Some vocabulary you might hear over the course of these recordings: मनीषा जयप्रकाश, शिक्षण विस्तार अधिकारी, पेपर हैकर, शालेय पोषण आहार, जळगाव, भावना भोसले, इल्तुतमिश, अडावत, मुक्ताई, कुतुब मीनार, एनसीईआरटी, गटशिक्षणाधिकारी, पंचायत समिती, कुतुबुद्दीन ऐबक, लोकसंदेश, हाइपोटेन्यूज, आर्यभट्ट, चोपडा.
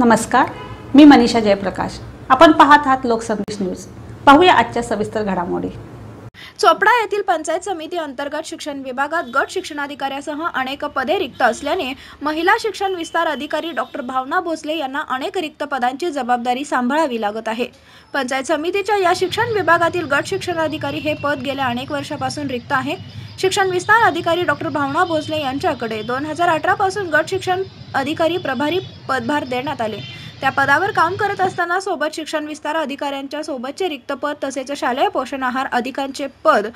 नमस्कार, मी मनीषा जयप्रकाश। आपण पाहत आहात लोकसंदेश न्यूज। पाहूया आजच्या सविस्तर घडामोडी। चोपडा येथील पंचायत समिती अंतर्गत शिक्षण विभागात गट शिक्षणाधिकाऱ्यासह अनेक पदे रिक्त असल्याने महिला शिक्षण विस्तार अधिकारी डॉक्टर भावना भोसले यांना अनेक रिक्त पदांची जबाबदारी सांभाळावी लागत आहे। पंचायत समितीच्या या शिक्षण विभागातील गट शिक्षणाधिकारी हे पद गेल्या अनेक वर्षापासून रिक्त आहे। शिक्षण विस्तार अधिकारी डॉक्टर भावना भोसले यांच्याकडे 2018 पासून गट शिक्षण अधिकारी प्रभारी पदभार देण्यात आले। त्या पदावर काम करत असताना सोबत शिक्षण विस्तार अधिकाऱ्यांच्या सोबतचे रिक्त पद, तसेच शालेय पोषण आहार अधिकाऱ्यांचे पद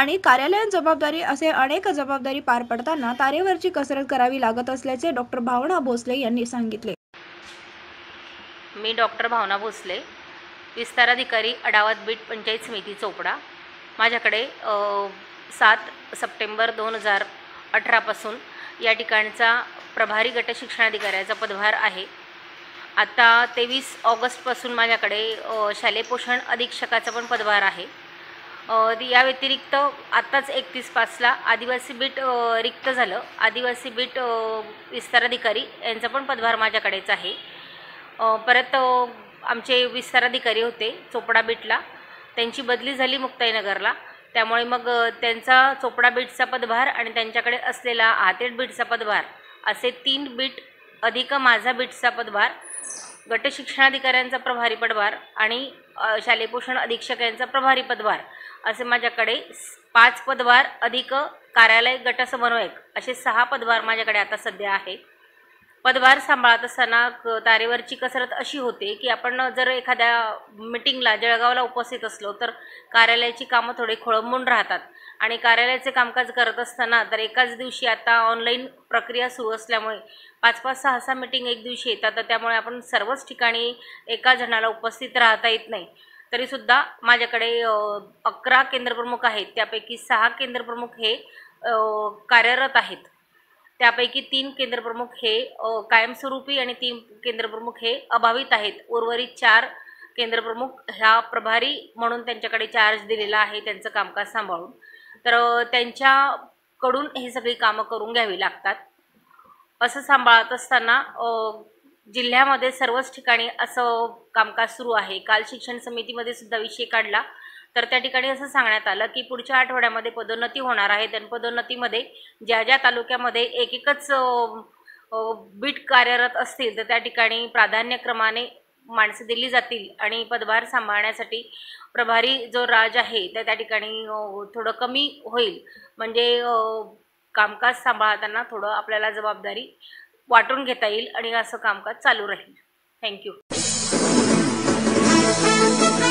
आणि कार्यालयीन जबाबदारी असे अनेक जबाबदारी पार पडताना तारेवरची कसरत करावी लागत असल्याचे डॉक्टर भावना भोसले यांनी सांगितले। मी डॉक्टर भावना भोसले, विस्तार अधिकारी अडावत बीट पंचायत समिती चोपडा। माझ्याकडे 7 सप्टेंबर 2018 पासून या ठिकाणचा प्रभारी गट शिक्षणाधिकाऱ्याचा पदभार आहे। आता 23 ऑगस्टपासून माझ्याकडे शालेय पोषण अधीक्षकाचा पण पदभार आहे। या व्यतिरिक्त आत्ताच 31/5ला आदिवासी बीट रिक्त झालं। आदिवासी बीट विस्तार अधिकारी यांचा पण पदभार माझ्याकडेच आहे। परत आमचे विस्तार अधिकारी होते चोपडा बीटला, त्यांची बदली झाली मुक्ताई नगरला, त्यामुळे मग त्यांचा चोपडा बीटचा पदभार आणि त्यांच्याकडे असलेला आतेड बीटचा पदभार असे 3 बीट अधिक माझा बीटचा पदभार, गट शिक्षणाधिकाऱ्यांचा प्रभारी पदभार आणि शालेय पोषण अधीक्षक यांचा प्रभारी पदभार असे माझ्याकडे 5 पदभार अधिक कार्यालय गट समन्वयक असे 6 पदभार माझ्याकडे आता सध्या आहे। पदभार सांभाळत असताना तारेवरची कसरत अशी होते की आपण जर एखाद्या मीटिंगला जळगावला उपस्थित असलो तर कार्यालयाची कामं थोडे खोळंबून राहतात आणि कार्यालयाचे कामकाज करत असताना तर एकाच दिवशी आता ऑनलाईन प्रक्रिया सुरू असल्यामुळे 5-5, 6-6 मीटिंग एक दिवशी येतात, तर त्यामुळे आपण सर्वच ठिकाणी एका जणाला उपस्थित राहता येत नाही। तरीसुद्धा माझ्याकडे 11 केंद्रप्रमुख आहेत, त्यापैकी 6 केंद्रप्रमुख हे कार्यरत आहेत। त्यापैकी 3 केंद्रप्रमुख हे कायमस्वरूपी आणि 3 केंद्रप्रमुख हे अभावित आहेत। उर्वरित 4 केंद्रप्रमुख ह्या प्रभारी म्हणून त्यांच्याकडे चार्ज दिलेला आहे, त्यांचं कामकाज सांभाळून, तर त्यांच्याकडून हे सगळी कामं करून घ्यावी लागतात। असं सांभाळत असताना जिल्ह्यामध्ये सर्वच ठिकाणी असं कामकाज सुरू आहे। काल शिक्षण समितीमध्ये सुद्धा विषय काढला तर त्या ठिकाणी असं सांगण्यात आलं की पुढच्या आठवड्यामध्ये पदोन्नती होणार आहे आणि पदोन्नतीमध्ये ज्या ज्या तालुक्यामध्ये एकच बीट कार्यरत असतील तर त्या ठिकाणी प्राधान्यक्रमाने माणसं दिली जातील आणि पदभार सांभाळण्यासाठी प्रभारी जो राज आहे त्या ठिकाणी थोडं कमी होईल, म्हणजे कामकाज सांभाळताना थोडं आपल्याला जबाबदारी वाटून घेता येईल आणि असं कामकाज चालू राहील। थँक्यू।